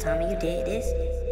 Tommy, you did this?